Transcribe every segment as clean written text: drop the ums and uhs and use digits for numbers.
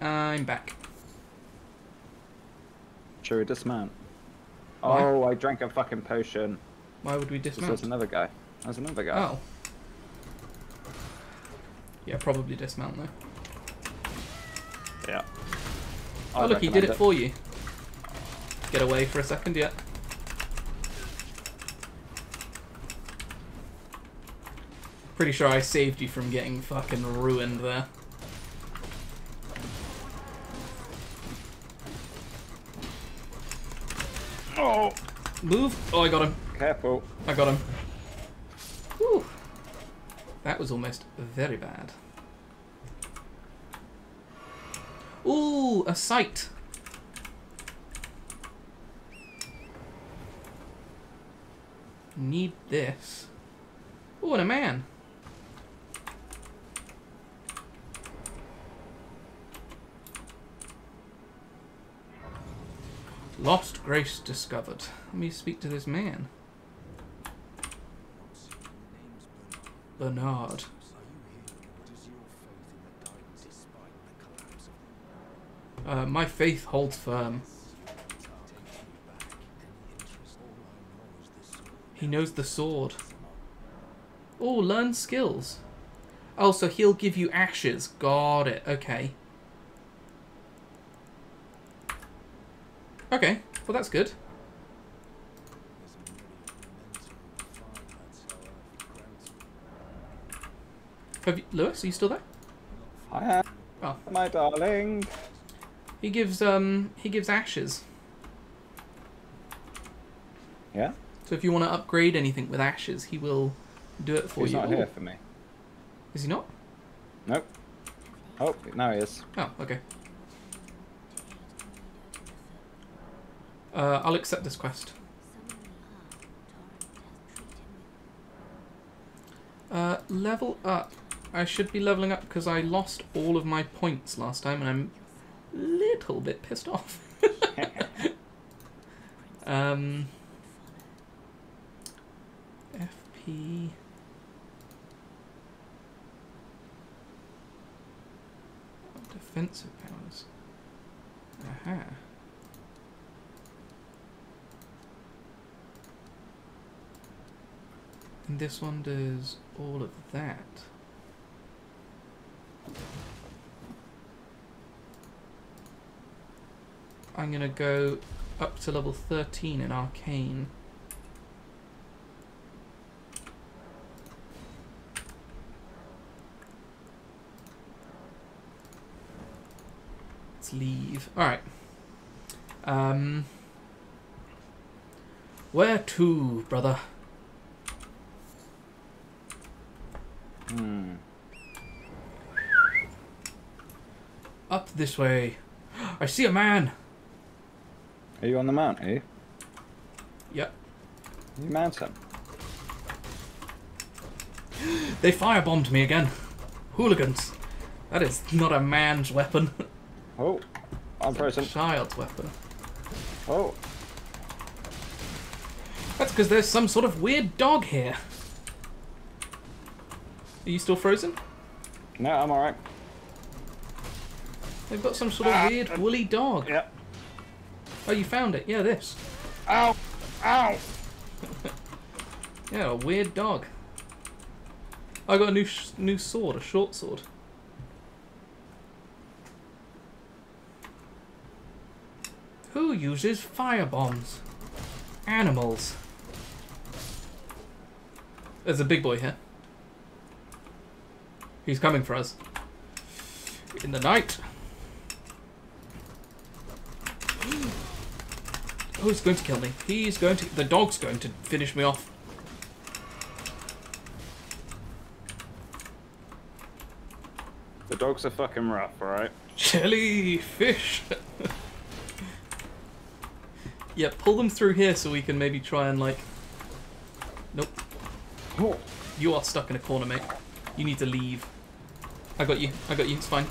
and I'm back. Should we dismount? Why? Oh, I drank a fucking potion. Why would we dismount? There's another guy. There's another guy. Oh. Yeah, probably dismount though. Yeah. Oh, look, he did it for you. Get away for a second, yeah. Pretty sure I saved you from getting fucking ruined there. Oh! Move! Oh, I got him. Careful. I got him. Whew. That was almost very bad. Ooh, a sight. Need this. Ooh, and a man. Lost grace discovered. Let me speak to this man. Bernard. My faith holds firm. He knows the sword. Oh, learn skills. Oh, so he'll give you ashes. Got it. Okay. Okay. Well, that's good. Have you, Lewis, are you still there? I am. Oh. My darling. He gives ashes. Yeah? So if you want to upgrade anything with ashes, he will do it for you. He's not here for me. Is he not? Nope. Oh, now he is. Oh, okay. I'll accept this quest. Level up. I should be leveling up because I lost all of my points last time and I'm a little bit pissed off. FP. Defensive powers. Aha. And this one does all of that. I'm gonna go up to level 13 in Arcane. Let's leave. Alright. Where to, brother? Hmm. Up this way. I see a man! Are you on the mount, are you? Yep. You mount him. They firebombed me again. Hooligans. That is not a man's weapon. Oh, I'm frozen. Child's weapon. Oh. That's because there's some sort of weird dog here. Are you still frozen? No, I'm alright. They've got some sort of weird woolly dog. Yep. Oh, you found it. Yeah, this. Ow! Ow! Yeah, a weird dog. I got a new sword, a short sword. Who uses fire bombs? Animals. There's a big boy here. He's coming for us. In the night. Oh, he's going to kill me. He's going to... The dog's going to finish me off. The dogs are fucking rough, alright? Jellyfish! Yeah, pull them through here so we can maybe try and, like... Nope. Oh. You are stuck in a corner, mate. You need to leave. I got you. I got you. It's fine.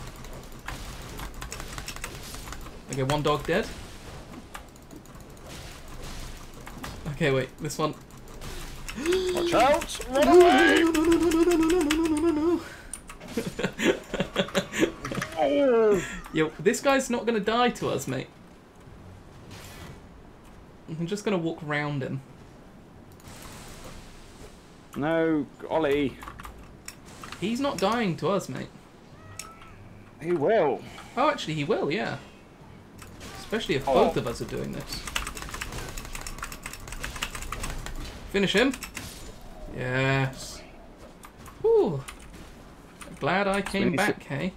Okay, one dog dead. Okay, wait, this one. Watch out! Run away! No. Yo, this guy's not going to die to us, mate. I'm just going to walk round him. No, Ollie. He's not dying to us, mate. He will. Oh, actually, he will, yeah. Especially if both of us are doing this. Finish him. Yes. Whew. Glad I came back, hey?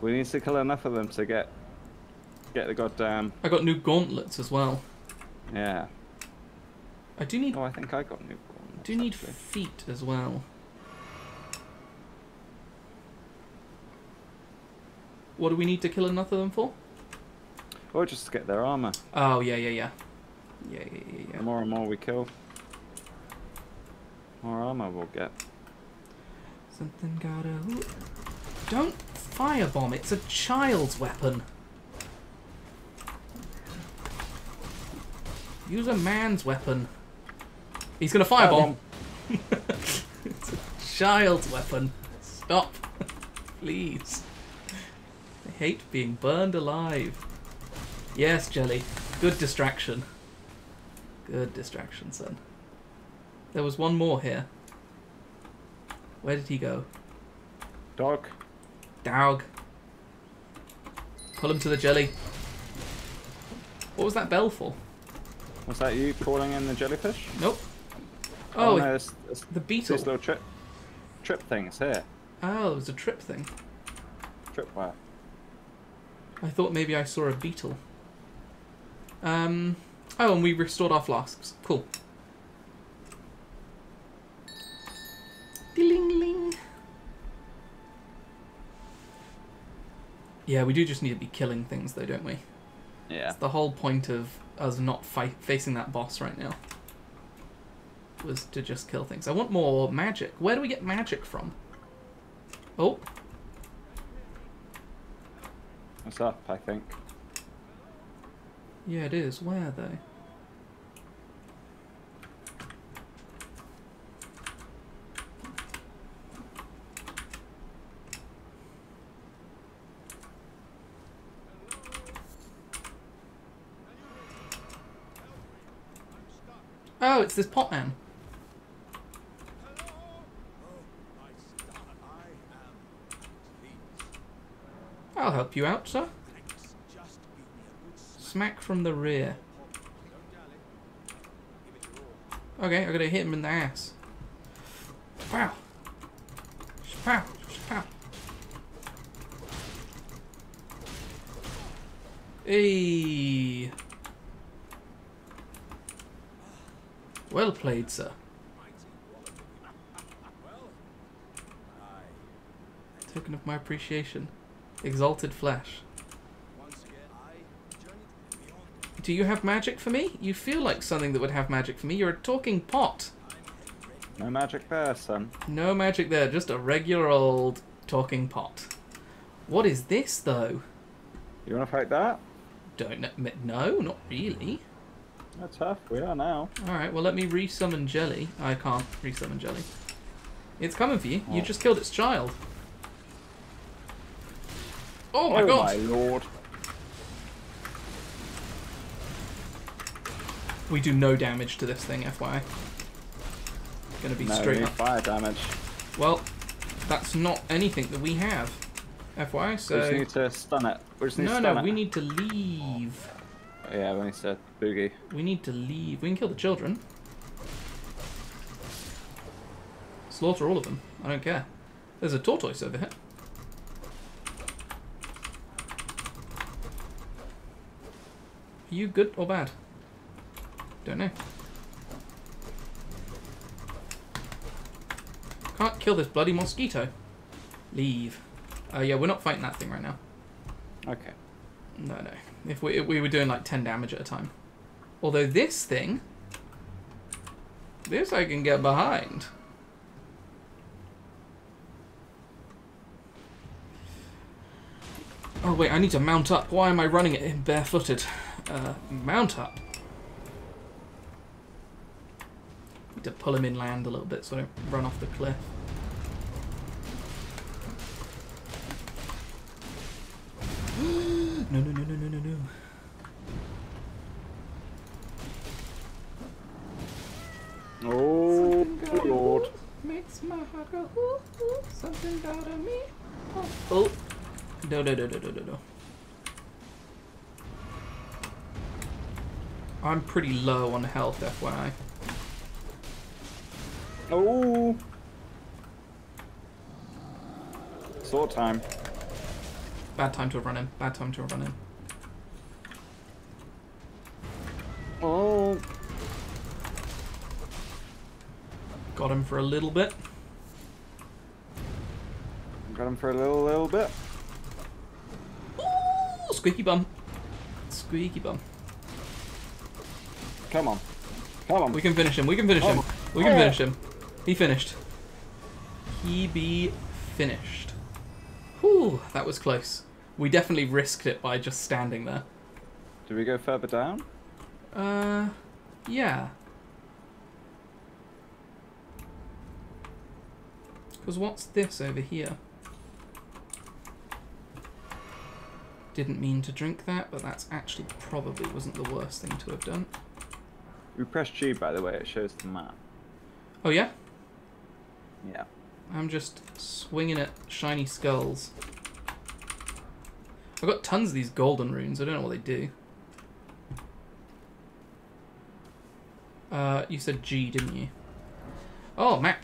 We need to kill enough of them to get the goddamn... I got new gauntlets as well. Yeah. I do need... Oh, I think I got new gauntlets. I do need feet as well. What do we need to kill enough of them for? Or just to get their armor. Oh, yeah. The more and more we kill, more armor we'll get. Something gotta... Don't firebomb, it's a child's weapon. Use a man's weapon. He's gonna firebomb. It's a child's weapon. Stop. Please. I hate being burned alive. Yes, Jelly. Good distraction. Good distraction, son. There was one more here. Where did he go? Dog. Dog. Pull him to the jelly. What was that bell for? Was that you calling in the jellyfish? Nope. Oh, no, it's the beetle. This little trip thing is here. Oh, it was a trip thing. Tripwire. I thought maybe I saw a beetle. Oh, and we restored our flasks. Cool. Ding-ling-ling. Yeah, we do just need to be killing things, though, don't we? Yeah. It's the whole point of us not facing that boss right now. Was to just kill things. I want more magic. Where do we get magic from? Oh. It's up, I think. Yeah, it is. Where, though? Oh, it's this pot man. I'll help you out, sir. Smack from the rear. Okay, I gotta hit him in the ass. Pow! Pow! Pow! Hey! Well played, sir. Token of my appreciation. Exalted flesh. Do you have magic for me? You feel like something that would have magic for me. You're a talking pot. No magic there, son. No magic there. Just a regular old talking pot. What is this, though? You want to fight that? Don't know. No, not really. That's tough. We are now. All right. Well, let me re-summon Jelly. I can't re-summon Jelly. It's coming for you. Oh. You just killed its child. Oh my god! Oh my lord! We do no damage to this thing, FYI. Gonna be straight up fire damage. Well, that's not anything that we have, FYI. So we just need to stun it. We just need to stun it. No, we need to leave. Yeah, we need to boogie. We need to leave. We can kill the children. Slaughter all of them. I don't care. There's a tortoise over here. Are you good or bad? Don't know. Can't kill this bloody mosquito. Leave. Yeah, we're not fighting that thing right now. Okay. No. If we were doing like 10 damage at a time. Although this thing... This I can get behind. Oh wait, I need to mount up. Why am I running at him barefooted? Mount up. Need to pull him inland a little bit so I don't run off the cliff. girl. Ooh, ooh, something got on me. Oh, oh. No, no, no, no, no, no, no. I'm pretty low on health, FYI. Oh. Sword time. Bad time to run in. Bad time to run in. Oh. Got him for a little bit. Got him for a little bit. Ooh, squeaky bum. Squeaky bum. Come on. Come on. We can finish him. We can finish him. We can finish him. He finished. He be finished. Whew, that was close. We definitely risked it by just standing there. Do we go further down? Yeah. Because what's this over here? Didn't mean to drink that, but that's actually probably wasn't the worst thing to have done. We press G, by the way, it shows the map. Oh, yeah? Yeah. I'm just swinging at shiny skulls. I've got tons of these golden runes. I don't know what they do. You said G, didn't you? Oh, map.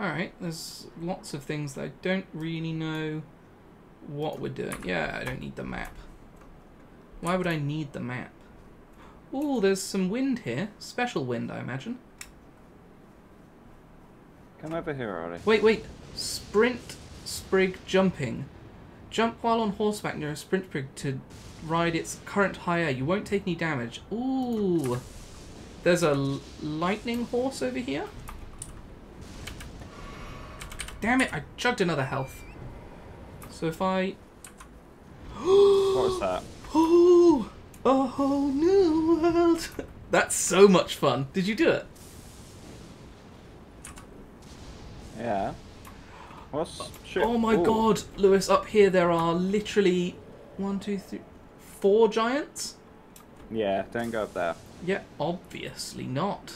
Alright, there's lots of things that I don't really know what we're doing. Yeah, I don't need the map. Why would I need the map? Ooh, there's some wind here. Special wind, I imagine. Come over here, Ari. Wait, wait. Sprint, sprig, jumping. Jump while on horseback near a sprint sprig to ride its current high air. You won't take any damage. Ooh. There's a lightning horse over here. Damn it, I chugged another health. So if I... What was that? Oh, a whole new world. That's so much fun. Did you do it? Yeah. What's shit? Oh my god, Lewis, up here there are literally 4 giants? Yeah, don't go up there. Yeah, obviously not.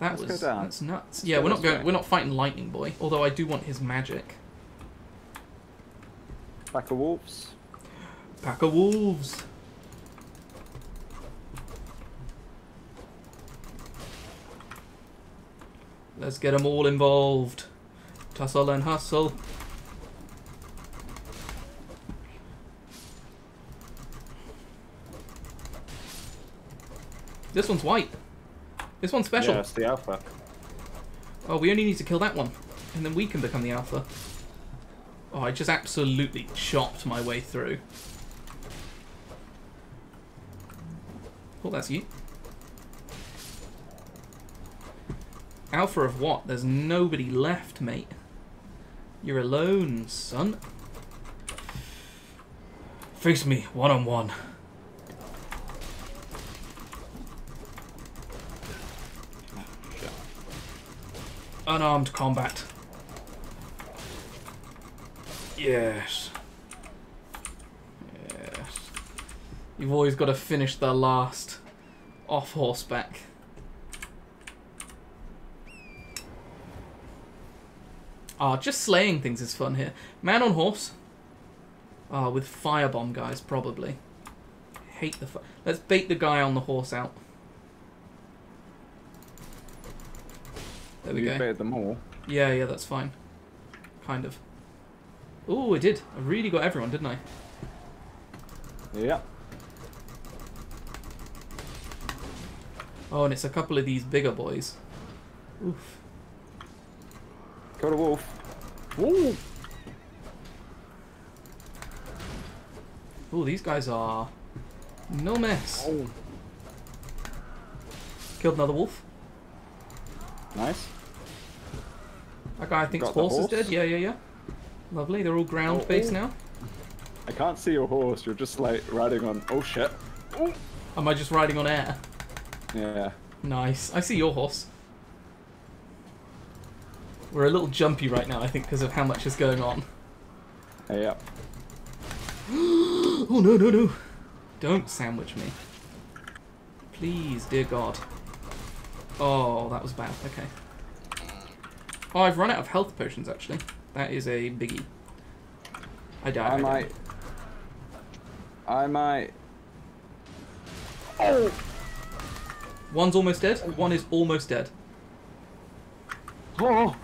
That's nuts. Yeah, we're not going. We're not fighting Lightning Boy. Although I do want his magic. Pack of wolves. Pack of wolves. Let's get them all involved. Tussle and hustle. This one's white. This one's special. Yeah, it's the alpha. Oh, we only need to kill that one, and then we can become the alpha. Oh, I just absolutely chopped my way through. Oh, that's you. Alpha of what? There's nobody left, mate. You're alone, son. Face me, one-on-one. Unarmed combat. Yes. Yes. You've always got to finish the last off horseback. Ah, just slaying things is fun here. Man on horse. Ah, with firebomb guys, probably. Hate the fire. Let's bait the guy on the horse out. There we go. Them all. Yeah, yeah, that's fine. Kind of. Ooh, I did. I really got everyone, didn't I? Yeah. Oh, and it's a couple of these bigger boys. Oof. Got a wolf. Ooh. Ooh, these guys are no mess. Oh. Killed another wolf. Nice. That guy thinks horse is dead. Yeah, yeah, yeah. Lovely. They're all ground-based now. I can't see your horse. You're just, like, riding on... Oh, shit. Ooh. Am I just riding on air? Yeah. Nice. I see your horse. We're a little jumpy right now, I think, because of how much is going on. Yeah. Oh, no, no, no. Don't sandwich me. Please, dear God. Oh, that was bad. Okay. Oh, I've run out of health potions, actually. That is a biggie. I died. I might. Oh! One's almost dead. One is almost dead. Oh!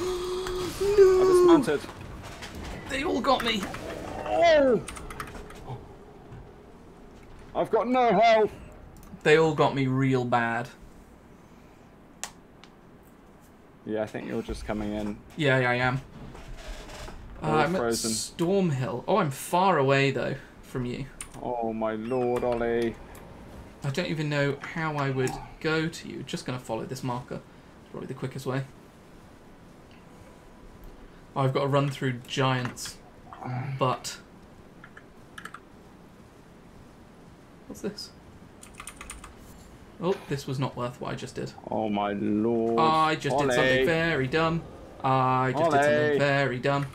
No! I dismounted. They all got me. Oh! I've got no health. They all got me real bad. Yeah, I think you're just coming in. Yeah, I am. I'm frozen. At Stormhill. Oh, I'm far away, though, from you. Oh, my lord, Ollie. I don't even know how I would go to you. Just going to follow this marker. Probably the quickest way. Oh, I've got to run through giants. But... what's this? Oh, this was not worth what I just did. Oh, my lord. I just did something very dumb. I just did something very dumb.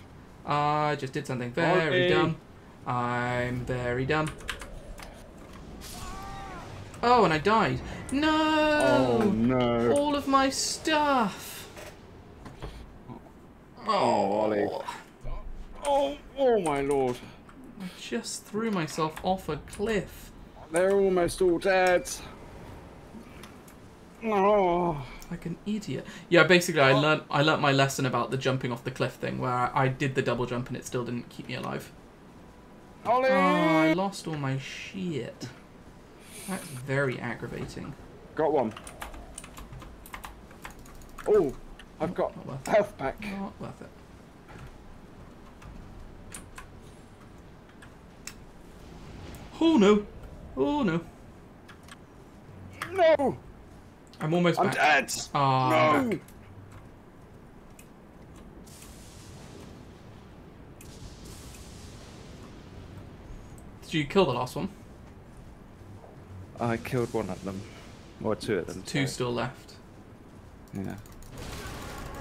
I just did something very dumb. I'm very dumb. Oh, and I died. No! Oh, no. All of my stuff. Oh, Ollie. Oh, my lord. I just threw myself off a cliff. They're almost all dead. Oh. Like an idiot. Yeah, basically I learnt my lesson about the jumping off the cliff thing, where I did the double jump and it still didn't keep me alive. Ollie! Oh, I lost all my shit. That's very aggravating. Got one. Oh, I've got health back. Not worth it. Oh no. Oh no. No! I'm almost back. I'm dead! Oh, no! Back. Did you kill the last one? I killed one of them. Or two of them. Two still left. Yeah.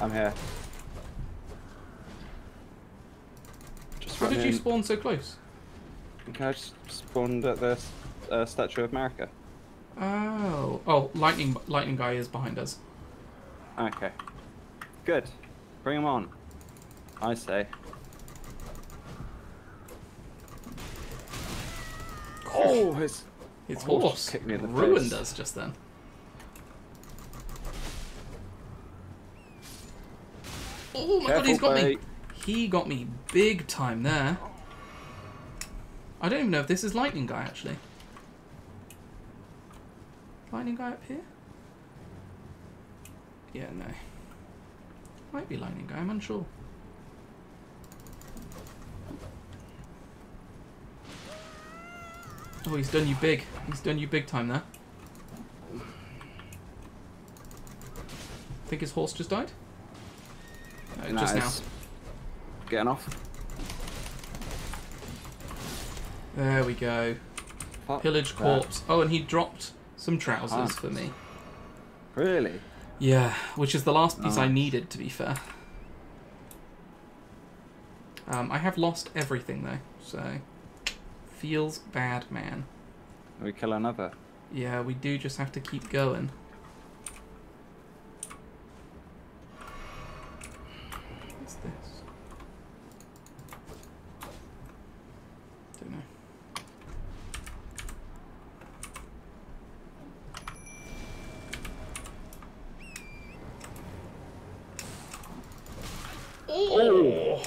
I'm here. How did you spawn so close? Okay, I just spawned at the statue of Marika. Oh. Oh, lightning guy is behind us. Okay. Good. Bring him on. I say. Oh, his horse kicked me in the face. Ruined us just then. Oh my god, he's got me. He got me big time there. I don't even know if this is lightning guy actually. Lightning guy up here? Yeah, no. Might be lightning guy, I'm unsure. Oh, he's done you big. He's done you big time there. Think his horse just died? No, nice. Just now. Getting off. There we go. Pillage corpse. Oh, and he dropped... some trousers for me. Really? Yeah, which is the last piece I needed, to be fair. I have lost everything, though, so... feels bad, man. We kill another. Yeah, we do just have to keep going. What's this? Don't know. Oh.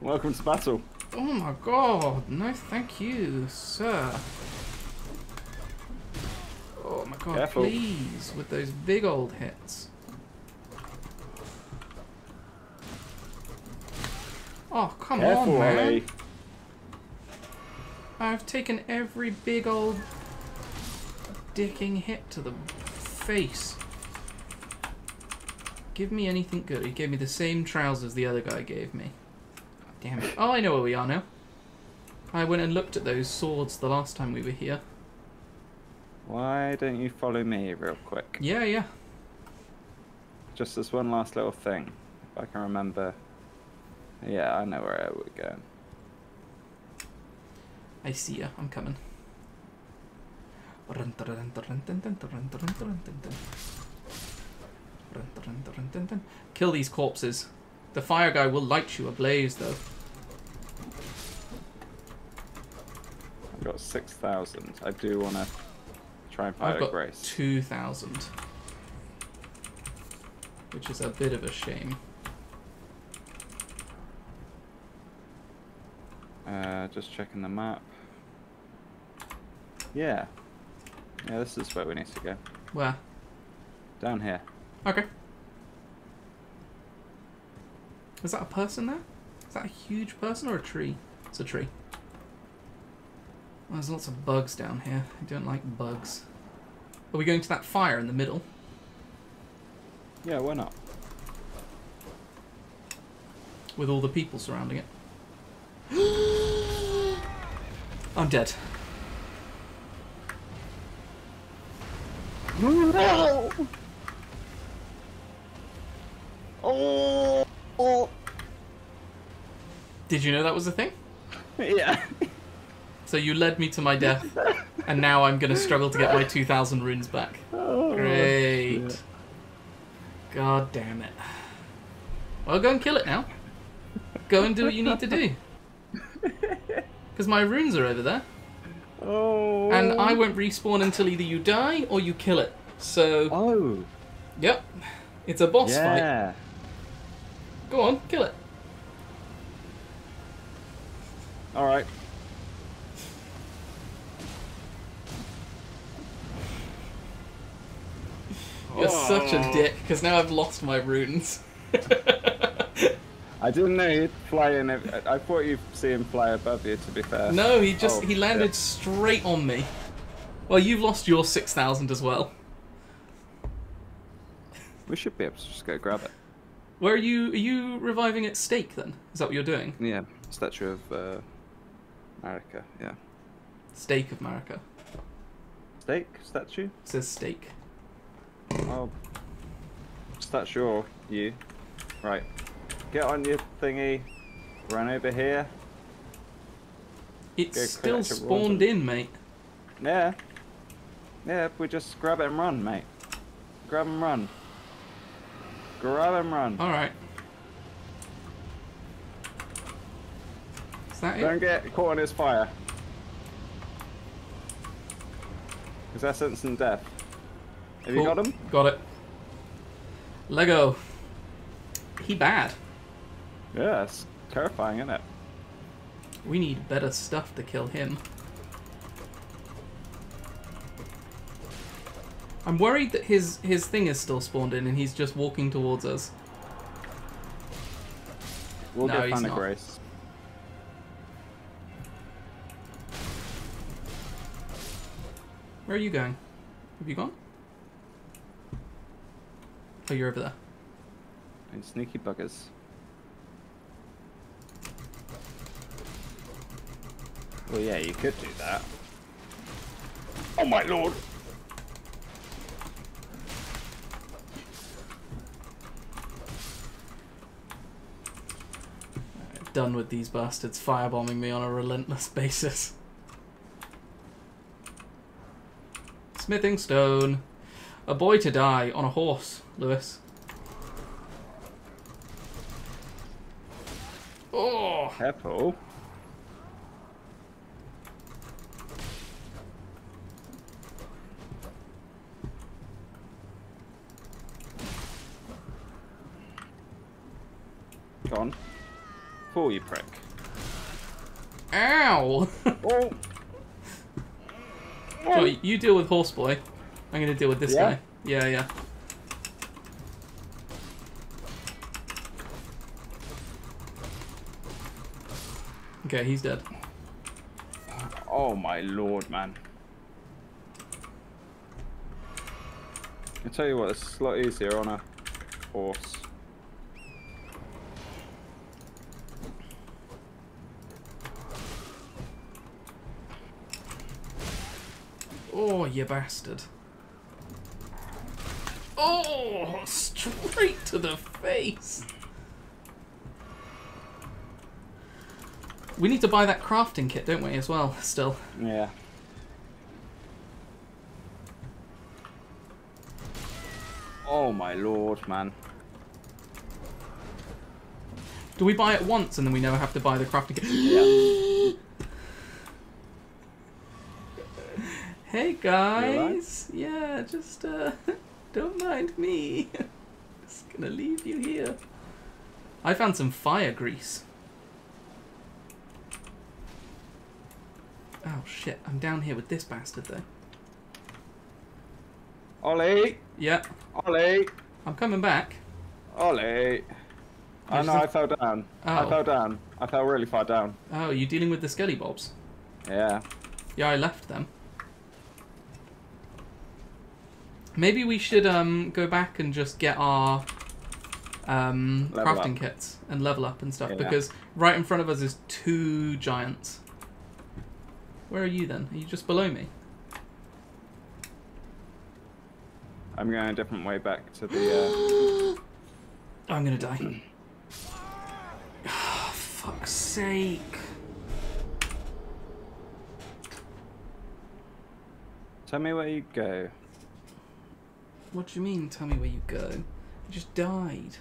Welcome to battle. Oh my god, no thank you, sir. Oh my god, careful. Please, with those big old hits. Oh, come on, man. Ollie. I've taken every big old dicking hit to the face. Give me anything good. He gave me the same trousers the other guy gave me. Damn it. Oh, I know where we are now. I went and looked at those swords the last time we were here. Why don't you follow me real quick? Yeah. Just this one last little thing, if I can remember. Yeah, I know where we're going. I see ya. I'm coming. Kill these corpses. The fire guy will light you ablaze, though. I've got 6,000. I do want to try and fire a grace. 2,000. Which is a bit of a shame. Just checking the map. Yeah. Yeah, this is where we need to go. Where? Down here. Okay. Is that a person there? Is that a huge person or a tree? It's a tree. Well, there's lots of bugs down here. I don't like bugs. Are we going to that fire in the middle? Yeah, why not? With all the people surrounding it. I'm dead. No! Oh! Oh! Did you know that was a thing? Yeah. So you led me to my death, and now I'm going to struggle to get my 2,000 runes back. Oh, great. Yeah. God damn it. Well, go and kill it now. Go and do what you need to do. Because my runes are over there. Oh. And I won't respawn until either you die or you kill it. So. Oh. Yep. It's a boss fight. Go on, kill it. Alright. You're such a dick, because now I've lost my runes. I didn't know he'd fly in. I thought you'd see him fly above you, to be fair. No, he just he landed straight on me. Well, you've lost your 6,000 as well. We should be able to just go grab it. Where are you? Are you reviving at stake then? Is that what you're doing? Yeah, statue of Marika. Yeah. Stake of Marika. Stake statue. It says stake. Oh, statue or you? Right. Get on your thingy, run over here. It's still spawned in, mate. Yeah. Yeah, we just grab it and run, mate. Grab and run. Grab and run. Alright. Is that it? Don't get caught on his fire. Because that's instant death. Have you got him? Got it. Lego. He bad. Yeah, it's terrifying, isn't it? We need better stuff to kill him. I'm worried that his thing is still spawned in and he's just walking towards us. We'll get Panic Grace. Where are you going? Have you gone? Oh, you're over there. And sneaky buggers. Well, yeah, you could do that. Oh my lord! Right, done with these bastards firebombing me on a relentless basis. Smithing stone. A boy to die on a horse, Lewis. Oh! Apple. Gone. Fool, you prick. Ow! Oh. So you deal with Horseboy. I'm going to deal with this guy. Yeah, yeah. Okay, he's dead. Oh my lord, man. I tell you what, it's a lot easier on a horse. Oh, you bastard. Oh, straight to the face. We need to buy that crafting kit, don't we, as well, still? Yeah. Oh my lord, man. Do we buy it once and then we never have to buy the craft again? Yeah. Hey guys. Right? Yeah, just don't mind me. Just gonna leave you here. I found some fire grease. Oh shit, I'm down here with this bastard though. Ollie! Yeah. Ollie! I'm coming back. Ollie! Oh no, I fell down. Oh. I fell down. I fell really far down. Oh, you're dealing with the skelly bobs? Yeah. Yeah, I left them. Maybe we should go back and just get our crafting kits and level up and stuff, yeah, because right in front of us is 2 giants. Where are you then? Are you just below me? I'm going a different way back to the... I'm going to die. Oh, fuck's sake. Tell me where you go. What do you mean, tell me where you go? I just died.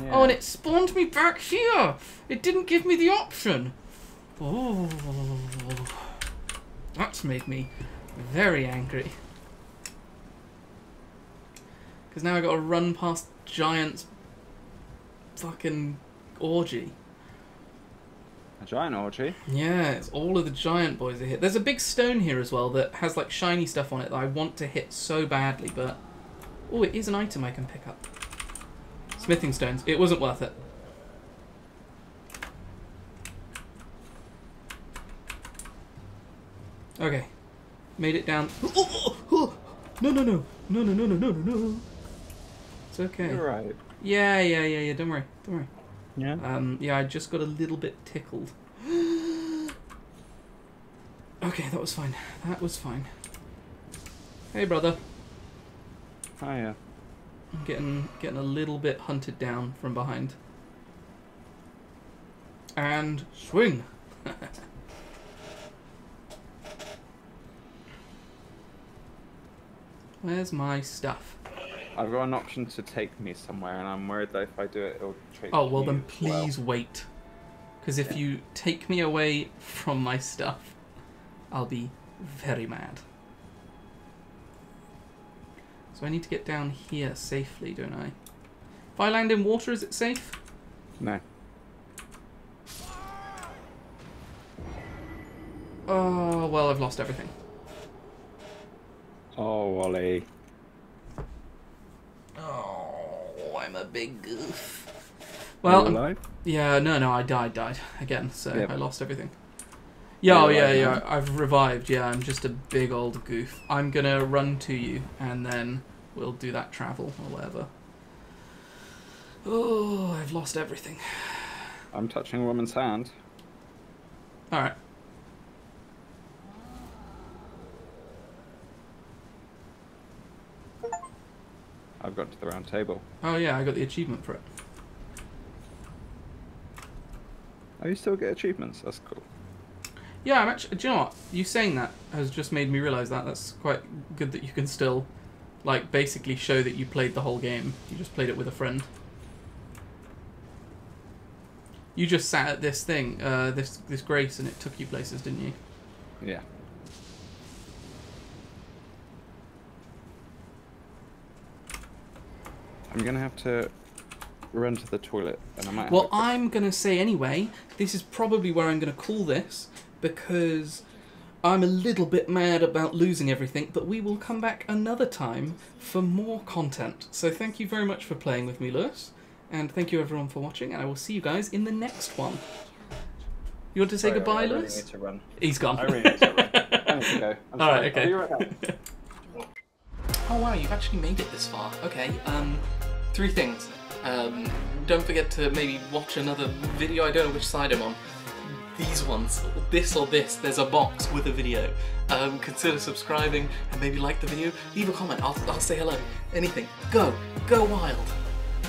Yeah. Oh, and it spawned me back here. It didn't give me the option. Oh, that's made me very angry. Because now I've got to run past giants fucking orgy. A giant orgy? Yeah, it's all of the giant boys are here. There's a big stone here as well that has like shiny stuff on it that I want to hit so badly, but... Oh, it is an item I can pick up. Smithing stones. It wasn't worth it. Okay. Made it down. Oh, oh, oh. No, no, no. No, no, no, no, no, no, no. It's okay. You're right. Yeah, yeah, yeah, yeah. Don't worry. Don't worry. Yeah. Yeah, I just got a little bit tickled. Okay, that was fine. That was fine. Hey, brother. Hiya. I'm getting a little bit hunted down from behind. And swing. Where's my stuff? I've got an option to take me somewhere, and I'm worried that if I do it, it'll take me. Oh, well, then please wait. Because if you take me away from my stuff, I'll be very mad. So I need to get down here safely, don't I? If I land in water, is it safe? No. Oh, well, I've lost everything. Oh, Ollie. Oh, I'm a big goof. Well, yeah, no, no, I died again, so I lost everything. Yeah, oh, yeah, yeah, I've revived, yeah, I'm just a big old goof. I'm gonna run to you, and then we'll do that travel, or whatever. Oh, I've lost everything. I'm touching a woman's hand. Alright. I've got to the round table. Oh yeah, I got the achievement for it. Oh, you still get achievements? That's cool. Yeah, I'm actually... Do you know what? You saying that has just made me realise that. That's quite good that you can still, like, basically show that you played the whole game. You just played it with a friend. You just sat at this thing, this grace, and it took you places, didn't you? Yeah. I'm going to have to run to the toilet. And I might have to... I'm going to say anyway, this is probably where I'm going to call this, because I'm a little bit mad about losing everything, but we will come back another time for more content. So thank you very much for playing with me, Lewis, and thank you everyone for watching, and I will see you guys in the next one. You want to say goodbye, Lewis? I really need to run. He's gone. I really need to run. I need to go. I'm sorry. All right, okay. I'll be right back. Oh wow, you've actually made it this far. Okay, 3 things. Don't forget to maybe watch another video. I don't know which side I'm on. These ones, this or this. There's a box with a video. Consider subscribing and maybe like the video. Leave a comment. I'll say hello. Anything. Go wild.